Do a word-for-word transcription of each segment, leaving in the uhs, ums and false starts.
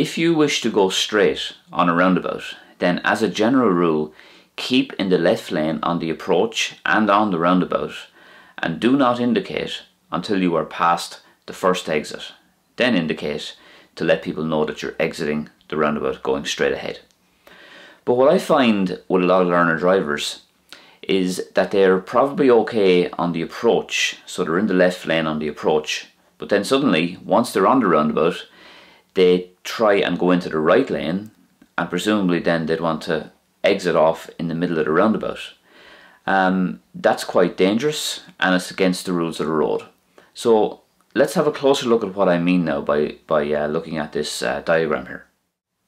If you wish to go straight on a roundabout, then as a general rule, keep in the left lane on the approach and on the roundabout, and do not indicate until you are past the first exit. Then indicate to let people know that you're exiting the roundabout, going straight ahead. But what I find with a lot of learner drivers is that they're probably okay on the approach, so they're in the left lane on the approach, but then suddenly, once they're on the roundabout, they try and go into the right lane, and presumably then they'd want to exit off in the middle of the roundabout. Um, that's quite dangerous, and it's against the rules of the road. So let's have a closer look at what I mean now by, by uh, looking at this uh, diagram here.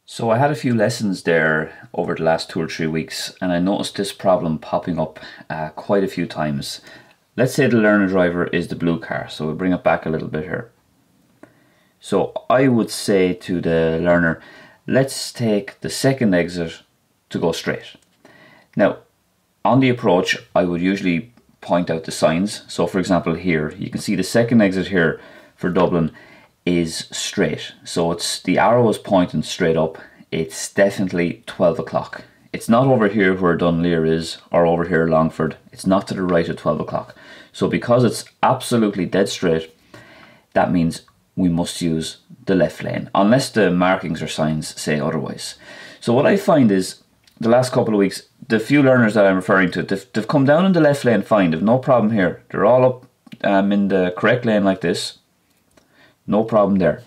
So I had a few lessons there over the last two or three weeks, and I noticed this problem popping up uh, quite a few times. Let's say the learner driver is the blue car, so we'll bring it back a little bit here. So I would say to the learner, let's take the second exit to go straight. Now, on the approach, I would usually point out the signs. So for example here, you can see the second exit here for Dublin is straight. So it's the arrow is pointing straight up. It's definitely twelve o'clock. It's not over here where Dunleer is or over here Longford. It's not to the right at twelve o'clock. So because it's absolutely dead straight, that means we must use the left lane, unless the markings or signs say otherwise. So what I find is, the last couple of weeks, the few learners that I'm referring to, they've, they've come down in the left lane fine, they've no problem here. They're all up um, in the correct lane like this, no problem there.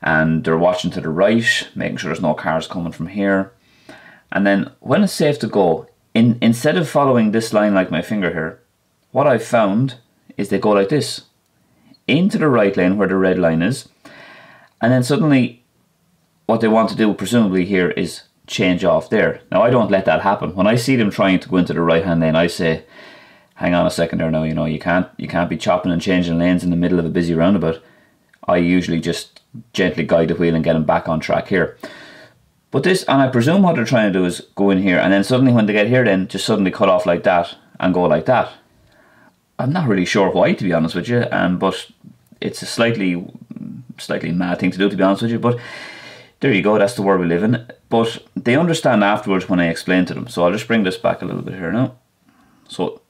And they're watching to the right, making sure there's no cars coming from here. And then when it's safe to go, in, instead of following this line like my finger here, what I've found is they go like this, into the right lane where the red line is, and then suddenly what they want to do presumably here is change off there. Now I don't let that happen. When I see them trying to go into the right hand lane, I say, hang on a second there now, you know, you can't you can't be chopping and changing lanes in the middle of a busy roundabout. I usually just gently guide the wheel and get them back on track here. But this, and I presume what they're trying to do is go in here, and then suddenly when they get here then just suddenly cut off like that and go like that. I'm not really sure why, to be honest with you, um, but it's a slightly slightly mad thing to do, to be honest with you, but there you go, that's the world we live in. But they understand afterwards when I explain to them. So I'll just bring this back a little bit here now. So,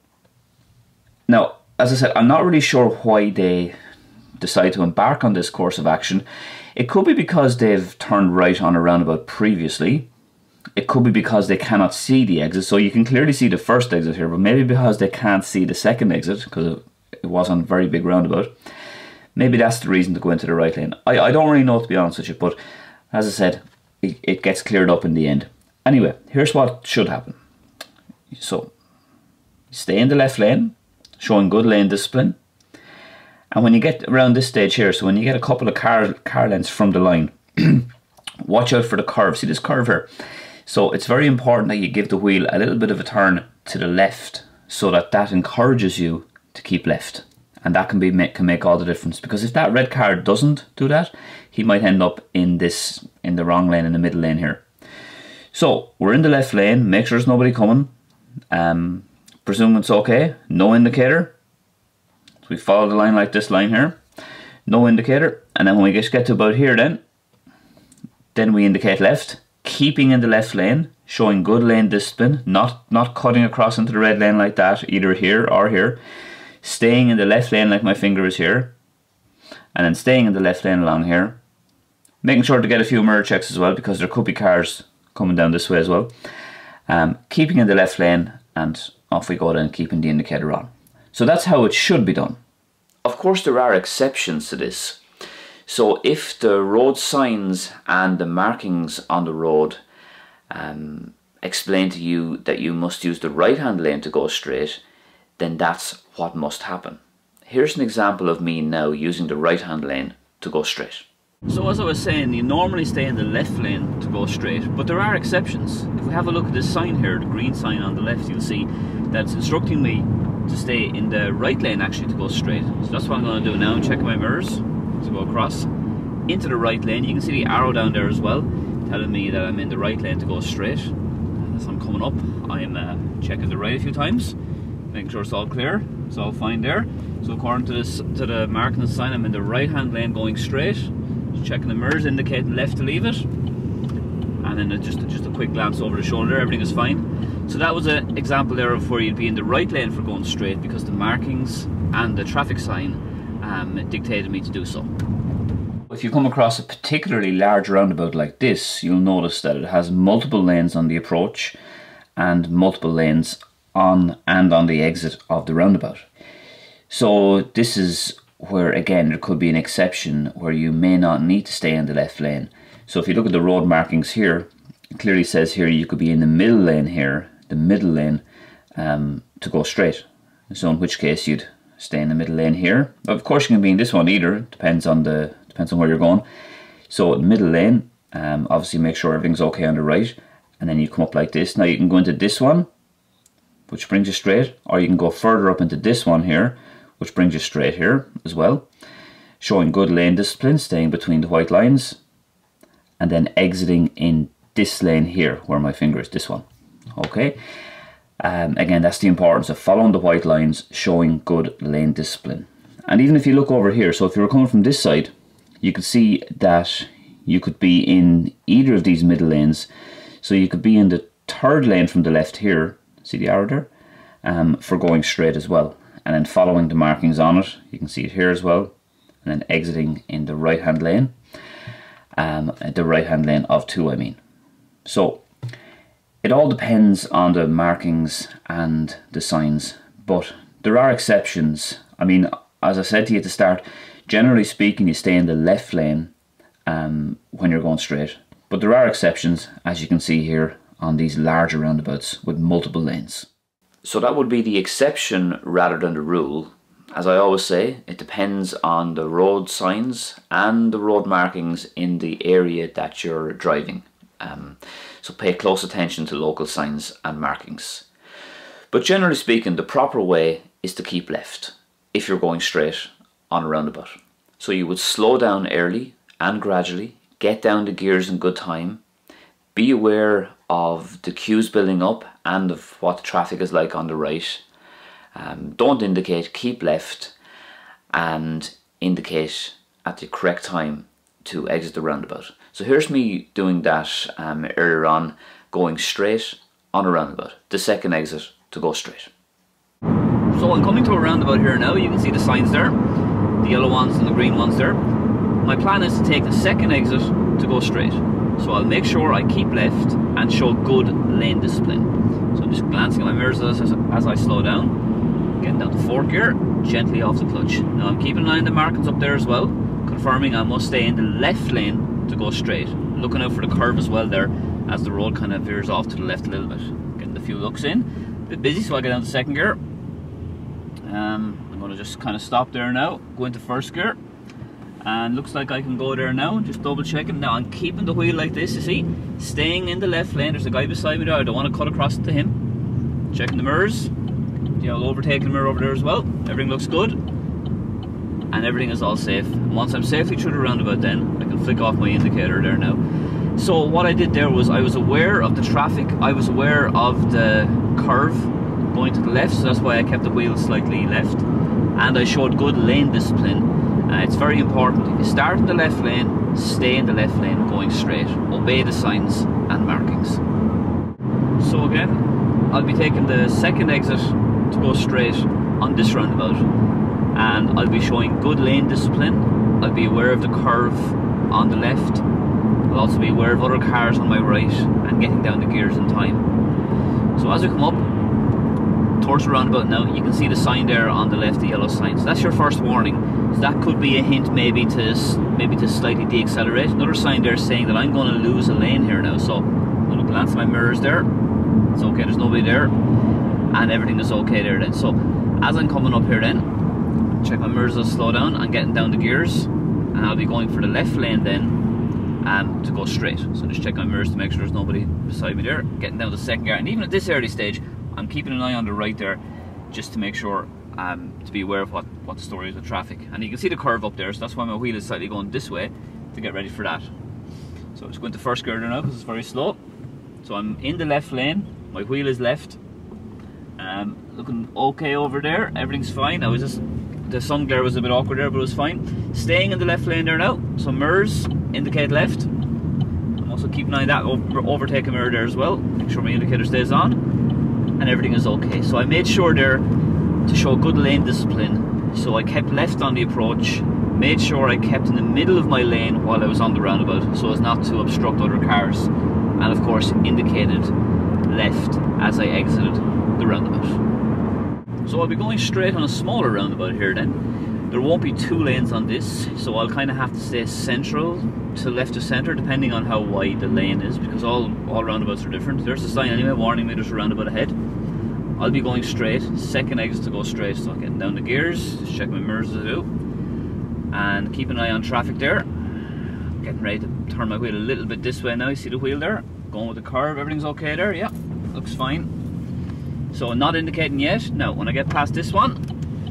now, as I said, I'm not really sure why they decide to embark on this course of action. It could be because they've turned right on a roundabout previously. It could be because they cannot see the exit. So you can clearly see the first exit here, but maybe because they can't see the second exit, because it was on a very big roundabout. Maybe that's the reason to go into the right lane. I, I don't really know, to be honest with you, but as I said, it, it gets cleared up in the end. Anyway, here's what should happen. So, stay in the left lane, showing good lane discipline. And when you get around this stage here, so when you get a couple of car, car lengths from the line, watch out for the curve. See this curve here? So it's very important that you give the wheel a little bit of a turn to the left, so that that encourages you to keep left. And that can be make, can make all the difference, because if that red car doesn't do that, he might end up in this in the wrong lane, in the middle lane here. So we're in the left lane. Make sure there's nobody coming. Um, presume it's okay. No indicator. So we follow the line like this line here. No indicator. And then when we just get to about here, then then we indicate left, keeping in the left lane, showing good lane discipline, not not cutting across into the red lane like that, either here or here. Staying in the left lane like my finger is here, and then staying in the left lane along here, making sure to get a few mirror checks as well, because there could be cars coming down this way as well. Um, keeping in the left lane, and off we go then, keeping the indicator on. So that's how it should be done. Of course there are exceptions to this. So if the road signs and the markings on the road um, explain to you that you must use the right hand lane to go straight, then that's what must happen. Here's an example of me now using the right hand lane to go straight. So as I was saying, you normally stay in the left lane to go straight, but there are exceptions. If we have a look at this sign here, the green sign on the left, you'll see that's instructing me to stay in the right lane actually to go straight. So that's what I'm going to do now, check my mirrors as I go across into the right lane. You can see the arrow down there as well, telling me that I'm in the right lane to go straight. And as I'm coming up, I'm uh, checking the right a few times, making sure it's all clear, it's all fine there. So according to this, to the marking sign, I'm in the right hand lane going straight. checking the mirrors, indicating left to leave it, and then just, just a quick glance over the shoulder, everything is fine. So that was an example there of where you'd be in the right lane for going straight, because the markings and the traffic sign um, dictated me to do so. If you come across a particularly large roundabout like this, you'll notice that it has multiple lanes on the approach and multiple lanes on and on the exit of the roundabout. So this is where, again, there could be an exception where you may not need to stay in the left lane. So if you look at the road markings here, it clearly says here you could be in the middle lane here, the middle lane, um, to go straight. So in which case you'd stay in the middle lane here. Of course you can be in this one either, depends on the depends on where you're going. So middle lane, um, obviously make sure everything's okay on the right, and then you come up like this. Now you can go into this one, which brings you straight, or you can go further up into this one here, which brings you straight here as well, showing good lane discipline, staying between the white lines, and then exiting in this lane here, where my finger is, this one. Okay, um, again, that's the importance of following the white lines, showing good lane discipline. And even if you look over here, so if you were coming from this side, you could see that you could be in either of these middle lanes. So you could be in the third lane from the left here, see the arrow there, um, for going straight as well. And then following the markings on it, you can see it here as well, and then exiting in the right hand lane, um, the right hand lane of two, I mean. So it all depends on the markings and the signs, but there are exceptions. I mean, as I said to you at the start, generally speaking, you stay in the left lane um, when you're going straight, but there are exceptions, as you can see here on these larger roundabouts with multiple lanes. So that would be the exception rather than the rule. As I always say, it depends on the road signs and the road markings in the area that you're driving. Um, so pay close attention to local signs and markings. But generally speaking, the proper way is to keep left if you're going straight on a roundabout. So you would slow down early and gradually, get down the gears in good time, be aware of the queues building up and of what the traffic is like on the right. Um, don't indicate, keep left, and indicate at the correct time to exit the roundabout. So here's me doing that um, earlier on, going straight on a roundabout, the second exit to go straight. So I'm coming to a roundabout here now. You can see the signs there, the yellow ones and the green ones there. My plan is to take the second exit to go straight. So I'll make sure I keep left and show good lane discipline. So I'm just glancing at my mirrors as, as I slow down, getting down to fourth gear, gently off the clutch. Now I'm keeping an eye on the markings up there as well, confirming I must stay in the left lane to go straight. Looking out for the curve as well there, as the road kind of veers off to the left a little bit. Getting a few looks in. A bit busy, so I get down to second gear. Um, I'm going to just kind of stop there now, go into first gear. And looks like I can go there now, just double checking. Now I'm keeping the wheel like this, you see, staying in the left lane. There's a guy beside me there, I don't want to cut across to him. Checking the mirrors, yeah, I'll overtake the mirror over there as well. Everything looks good, and everything is all safe. And once I'm safely through the roundabout then, I can flick off my indicator there now. So what I did there was I was aware of the traffic, I was aware of the curve going to the left, so that's why I kept the wheel slightly left. And I showed good lane discipline. Uh, it's very important, if you start in the left lane, stay in the left lane going straight, obey the signs and markings. So again, I'll be taking the second exit to go straight on this roundabout, and I'll be showing good lane discipline. I'll be aware of the curve on the left, I'll also be aware of other cars on my right and getting down the gears in time. So as we come up towards the roundabout now, you can see the sign there on the left, the yellow sign. So that's your first warning. So that could be a hint maybe to maybe to slightly de-accelerate. Another sign there saying that I'm going to lose a lane here now. So I'm going to glance at my mirrors there. It's okay, there's nobody there. And everything is okay there then. So as I'm coming up here then, check my mirrors, I'll slow down. I'm getting down the gears. And I'll be going for the left lane then um, to go straight. So just check my mirrors to make sure there's nobody beside me there. Getting down to second gear. And even at this early stage, I'm keeping an eye on the right there, just to make sure, um, to be aware of what, what the story is with traffic. And you can see the curve up there, so that's why my wheel is slightly going this way, to get ready for that. So I'm just going to first gear now, because it's very slow. So I'm in the left lane, my wheel is left. Um, looking okay over there, everything's fine. I was just, the sun glare was a bit awkward there, but it was fine. Staying in the left lane there now, so mirrors, indicate left. And also keep an eye on that over overtake mirror there as well. Make sure my indicator stays on, and everything is okay. So I made sure there to show good lane discipline. So I kept left on the approach, made sure I kept in the middle of my lane while I was on the roundabout so as not to obstruct other cars, and of course indicated left as I exited the roundabout. So I'll be going straight on a smaller roundabout here then. There won't be two lanes on this, so I'll kind of have to stay central to left to centre depending on how wide the lane is, because all, all roundabouts are different. There's a sign anyway warning me there's a roundabout ahead. I'll be going straight, second exit to go straight, so I'm getting down the gears, just check my mirrors as I do, and keep an eye on traffic there. Getting ready to turn my wheel a little bit this way now. You see the wheel there? Going with the curve, everything's okay there, yeah, looks fine. So not indicating yet. Now when I get past this one,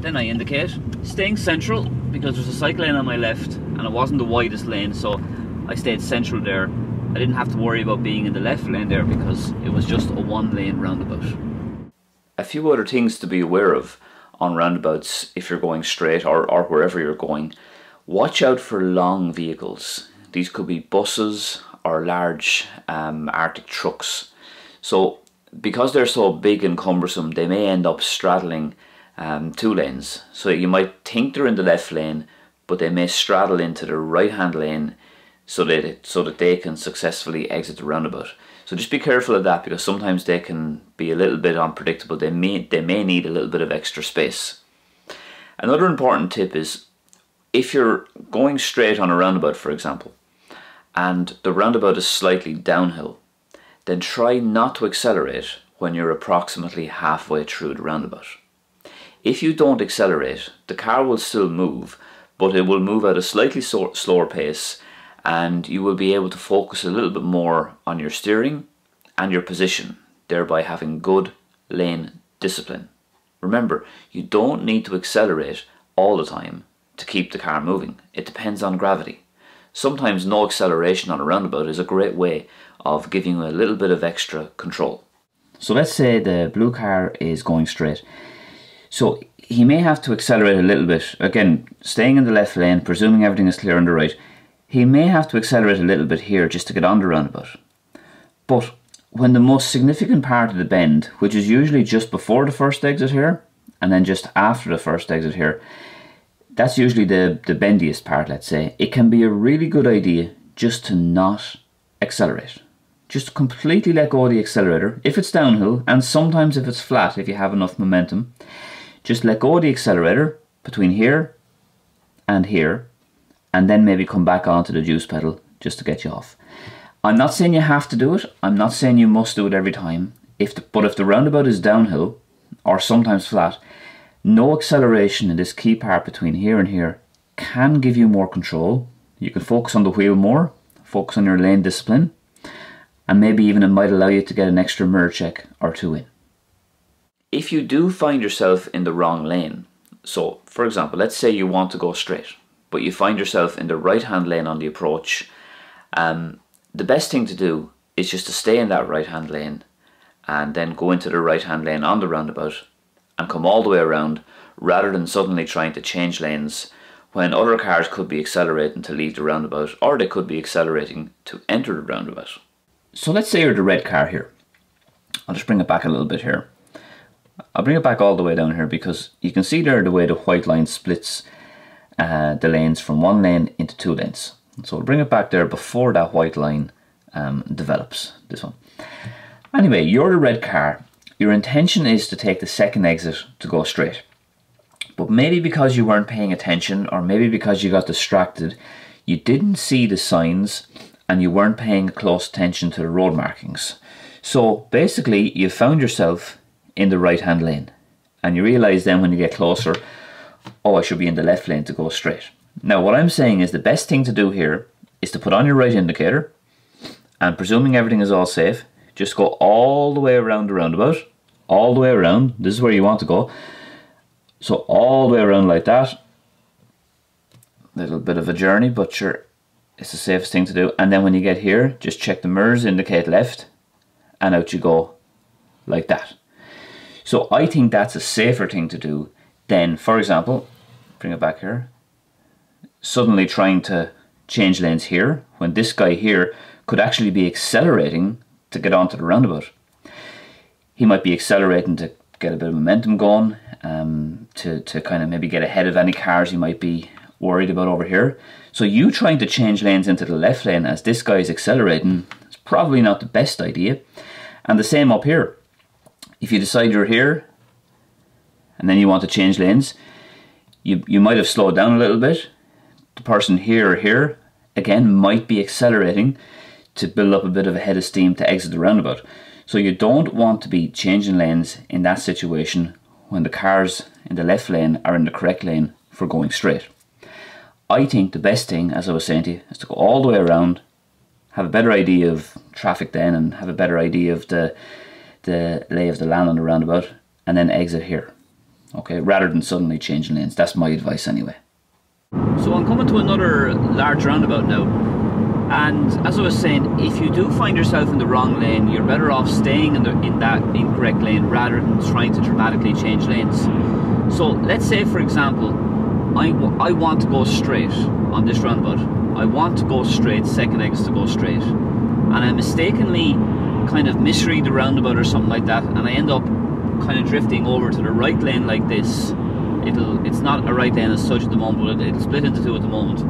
then I indicate. Staying central, because there's a cycle lane on my left and it wasn't the widest lane, so I stayed central there. I didn't have to worry about being in the left lane there because it was just a one lane roundabout. A few other things to be aware of on roundabouts if you're going straight or, or wherever you're going. Watch out for long vehicles. These could be buses or large um, Arctic trucks. So because they're so big and cumbersome, they may end up straddling um, two lanes. So you might think they're in the left lane, but they may straddle into the right hand lane so that, so that they can successfully exit the roundabout. So just be careful of that, because sometimes they can be a little bit unpredictable. They may, they may need a little bit of extra space. Another important tip is, if you're going straight on a roundabout, for example, and the roundabout is slightly downhill, then try not to accelerate when you're approximately halfway through the roundabout. If you don't accelerate, the car will still move, but it will move at a slightly so- slower pace, and you will be able to focus a little bit more on your steering and your position, thereby having good lane discipline. Remember, you don't need to accelerate all the time to keep the car moving. It depends on gravity. Sometimes no acceleration on a roundabout is a great way of giving you a little bit of extra control. So let's say the blue car is going straight. So he may have to accelerate a little bit. Again, staying in the left lane, presuming everything is clear on the right. He may have to accelerate a little bit here just to get on the roundabout. But when the most significant part of the bend, which is usually just before the first exit here, and then just after the first exit here, that's usually the, the bendiest part, let's say, it can be a really good idea just to not accelerate. Just completely let go of the accelerator, if it's downhill, and sometimes if it's flat, if you have enough momentum. Just let go of the accelerator between here and here, and then maybe come back onto the juice pedal just to get you off. I'm not saying you have to do it, I'm not saying you must do it every time, if the, but if the roundabout is downhill, or sometimes flat, no acceleration in this key part between here and here can give you more control. You can focus on the wheel more, focus on your lane discipline, and maybe even it might allow you to get an extra mirror check or two in. If you do find yourself in the wrong lane, so for example, let's say you want to go straight, but you find yourself in the right-hand lane on the approach, um, the best thing to do is just to stay in that right-hand lane and then go into the right-hand lane on the roundabout and come all the way around, rather than suddenly trying to change lanes when other cars could be accelerating to leave the roundabout, or they could be accelerating to enter the roundabout. So let's say you're the red car here. I'll just bring it back a little bit here. I'll bring it back all the way down here, because you can see there the way the white line splits Uh, the lanes from one lane into two lanes. So we'll bring it back there before that white line um, develops, this one. Anyway, you're the red car. Your intention is to take the second exit to go straight. But maybe because you weren't paying attention, or maybe because you got distracted, you didn't see the signs and you weren't paying close attention to the road markings. So basically you found yourself in the right hand lane, and you realise then when you get closer, oh, I should be in the left lane to go straight. Now what I'm saying is the best thing to do here is to put on your right indicator, and presuming everything is all safe, just go all the way around the roundabout, all the way around, this is where you want to go, so all the way around like that, little bit of a journey, but sure, it's the safest thing to do, and then when you get here, just check the mirrors, indicate left, and out you go, like that. So I think that's a safer thing to do. Then, for example, bring it back here, suddenly trying to change lanes here when this guy here could actually be accelerating to get onto the roundabout. He might be accelerating to get a bit of momentum going, um, to, to kind of maybe get ahead of any cars he might be worried about over here. So you trying to change lanes into the left lane as this guy is accelerating is probably not the best idea. And the same up here. If you decide you're here and then you want to change lanes, you, you might have slowed down a little bit. The person here or here, again, might be accelerating to build up a bit of a head of steam to exit the roundabout. So you don't want to be changing lanes in that situation when the cars in the left lane are in the correct lane for going straight. I think the best thing, as I was saying to you, is to go all the way around, have a better idea of traffic then, and have a better idea of the, the lay of the land on the roundabout, and then exit here, okay? Rather than suddenly changing lanes. That's my advice anyway. So I'm coming to another large roundabout now, and as I was saying, if you do find yourself in the wrong lane, you're better off staying in, the, in that incorrect lane rather than trying to dramatically change lanes. So let's say, for example, I, I want to go straight on this roundabout. I want to go straight, second exit to go straight. And I mistakenly kind of misread the roundabout or something like that, and I end up kind of drifting over to the right lane like this. It'll, it's not a right lane as such at the moment, but it, it'll split into two at the moment.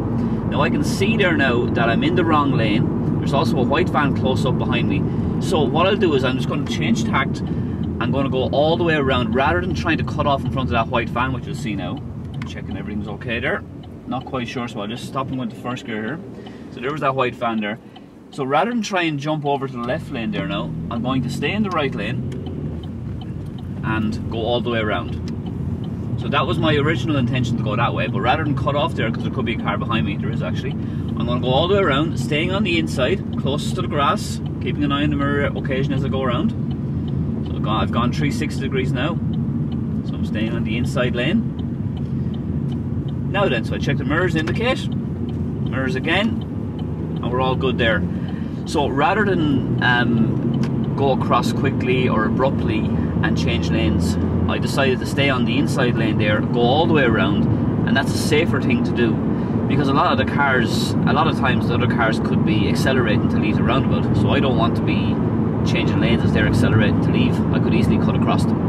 Now I can see there now that I'm in the wrong lane. There's also a white van close up behind me. So what I'll do is I'm just going to change tact. I'm going to go all the way around rather than trying to cut off in front of that white van, which you'll see now. Checking everything's okay there. Not quite sure, so I'll just stop and go into first gear here. So there was that white van there. So rather than try and jump over to the left lane there now, I'm going to stay in the right lane and go all the way around. So that was my original intention to go that way, but rather than cut off there, because there could be a car behind me, there is actually, I'm going to go all the way around, staying on the inside, close to the grass, keeping an eye on the mirror occasion as I go around. So I've gone, I've gone three hundred sixty degrees now, so I'm staying on the inside lane. Now then, so I check the mirrors, indicate, mirrors again, and we're all good there. So rather than um, go across quickly or abruptly and change lanes, I decided to stay on the inside lane there, go all the way around, and that's a safer thing to do, because a lot of the cars, a lot of times the other cars could be accelerating to leave the roundabout, so I don't want to be changing lanes as they're accelerating to leave. I could easily cut across them.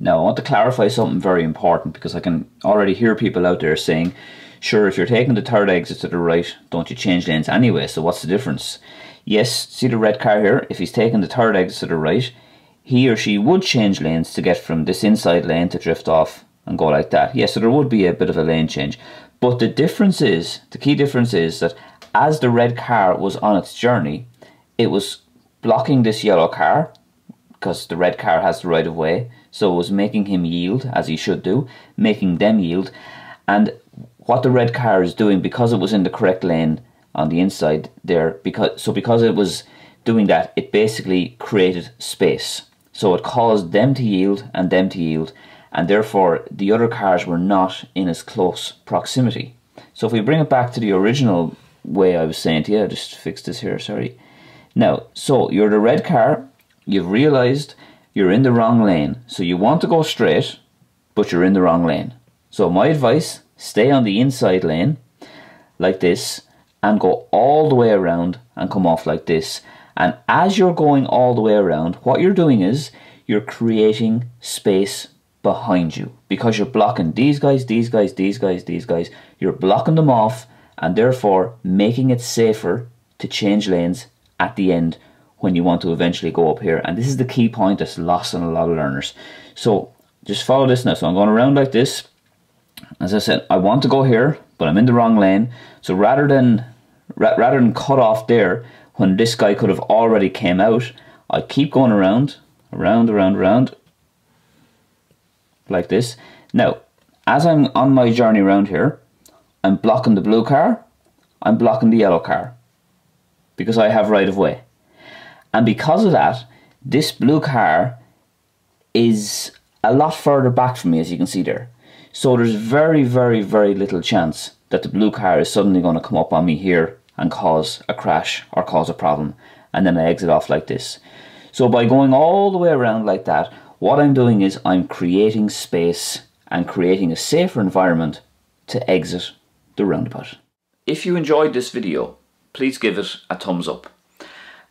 Now I want to clarify something very important, because I can already hear people out there saying, sure, if you're taking the third exit to the right, don't you change lanes anyway, so what's the difference? Yes, see the red car here, if he's taking the third exit to the right, he or she would change lanes to get from this inside lane to drift off and go like that. Yes, so there would be a bit of a lane change. But the difference is, the key difference is that as the red car was on its journey, it was blocking this yellow car, because the red car has the right of way, so it was making him yield, as he should do, making them yield. And what the red car is doing, because it was in the correct lane on the inside there, because so because it was doing that, it basically created space. So it caused them to yield and them to yield, and therefore the other cars were not in as close proximity. So if we bring it back to the original way I was saying to you, I just fixed this here, sorry. Now, so you're the red car, you've realized you're in the wrong lane. So you want to go straight, but you're in the wrong lane. So my advice, stay on the inside lane like this and go all the way around and come off like this. And as you're going all the way around, what you're doing is you're creating space behind you, because you're blocking these guys, these guys, these guys, these guys. You're blocking them off and therefore making it safer to change lanes at the end when you want to eventually go up here. And this is the key point that's lost on a lot of learners. So just follow this now. So I'm going around like this. As I said, I want to go here, but I'm in the wrong lane. So rather than, ra- rather than cut off there, when this guy could have already came out, I keep going around, around, around, around, like this. Now, as I'm on my journey around here, I'm blocking the blue car, I'm blocking the yellow car, because I have right of way. And because of that, this blue car is a lot further back from me, as you can see there. So there's very, very, very little chance that the blue car is suddenly going to come up on me here and cause a crash or cause a problem, and then I exit off like this. So by going all the way around like that, what I'm doing is I'm creating space and creating a safer environment to exit the roundabout. If you enjoyed this video, please give it a thumbs up.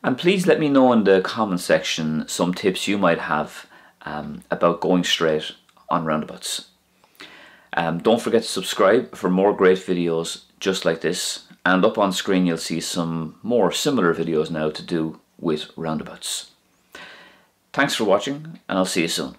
And please let me know in the comment section some tips you might have um, about going straight on roundabouts. Um, don't forget to subscribe for more great videos just like this. And up on screen you'll see some more similar videos now to do with roundabouts. Thanks for watching, and I'll see you soon.